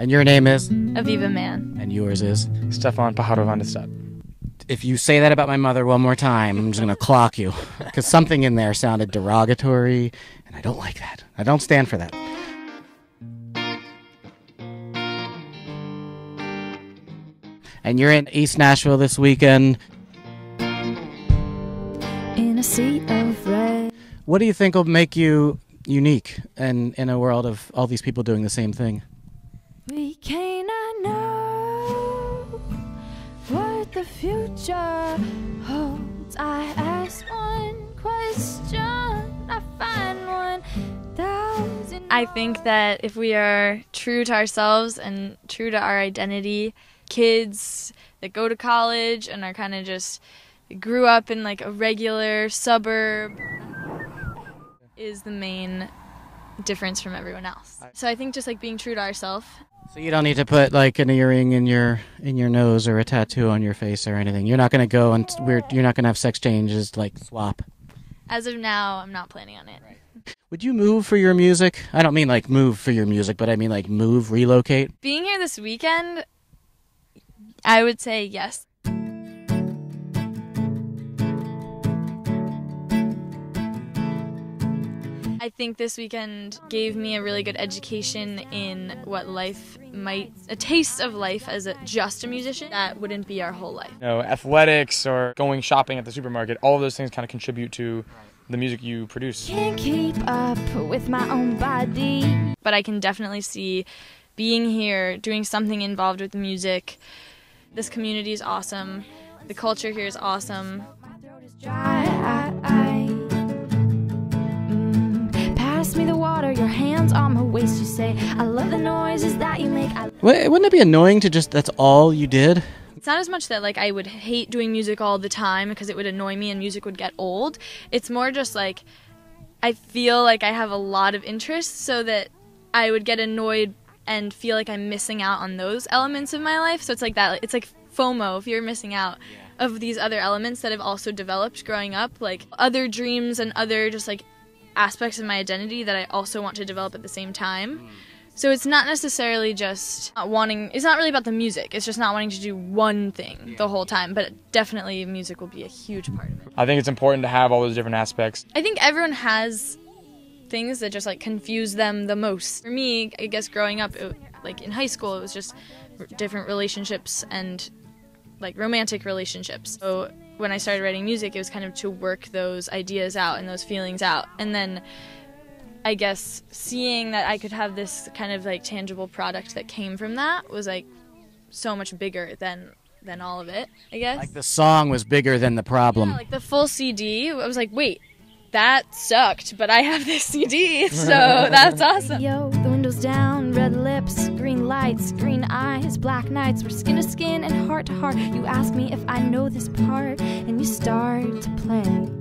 And your name is? Aviva Man. And yours is? Stefan Pajaro van de. If you say that about my mother one more time, I'm just going to clock you. Because something in there sounded derogatory, and I don't like that. I don't stand for that. And you're in East Nashville this weekend. In a sea of red. What do you think will make you unique and in a world of all these people doing the same thing? We cannot know what the future holds. I ask one question, I find 1,000. I think that if we are true to ourselves and true to our identity, kids that go to college and are kind of just grew up in like a regular suburb is the main difference from everyone else. So I think just like being true to ourselves. So you don't need to put like an earring in your nose or a tattoo on your face or anything. You're not going to go and you're not going to have sex changes, like swap. As of now, I'm not planning on it. Right. Would you move for your music? I don't mean like move for your music, but I mean like move, relocate. Being here this weekend, I would say yes. I think this weekend gave me a really good education in what life might, a taste of life as just a musician. That wouldn't be our whole life. You know, athletics or going shopping at the supermarket, all of those things kind of contribute to the music you produce. Can't keep up with my own body. But I can definitely see being here, doing something involved with music. This community is awesome. The culture here is awesome. Me the water, your hands on my waist, you say, I love the noises that you make. Wouldn't it be annoying to just, that's all you did? It's not as much that like I would hate doing music all the time because it would annoy me and music would get old. It's more just like, I feel like I have a lot of interests so that I would get annoyed and feel like I'm missing out on those elements of my life. So it's like that, it's like FOMO, if you're missing out of these other elements that have also developed growing up, like other dreams and other just like aspects of my identity that I also want to develop at the same time. So it's not necessarily just not wanting, it's not really about the music, it's just not wanting to do one thing the whole time, but definitely music will be a huge part of it. I think it's important to have all those different aspects. I think everyone has things that just like confuse them the most. For me, I guess growing up, like in high school, it was just different relationships and like romantic relationships. So when I started writing music, it was kind of to work those ideas out and those feelings out. And then I guess seeing that I could have this kind of like tangible product that came from that was like so much bigger than all of it, I guess. Like the song was bigger than the problem. Yeah, like the full CD, I was like, wait, that sucked, but I have this CD, so that's awesome. Yo, the windows down, red lips, green lights, green eyes, black nights, we're skin to skin and heart to heart. You ask me if I know this part, and you start to play.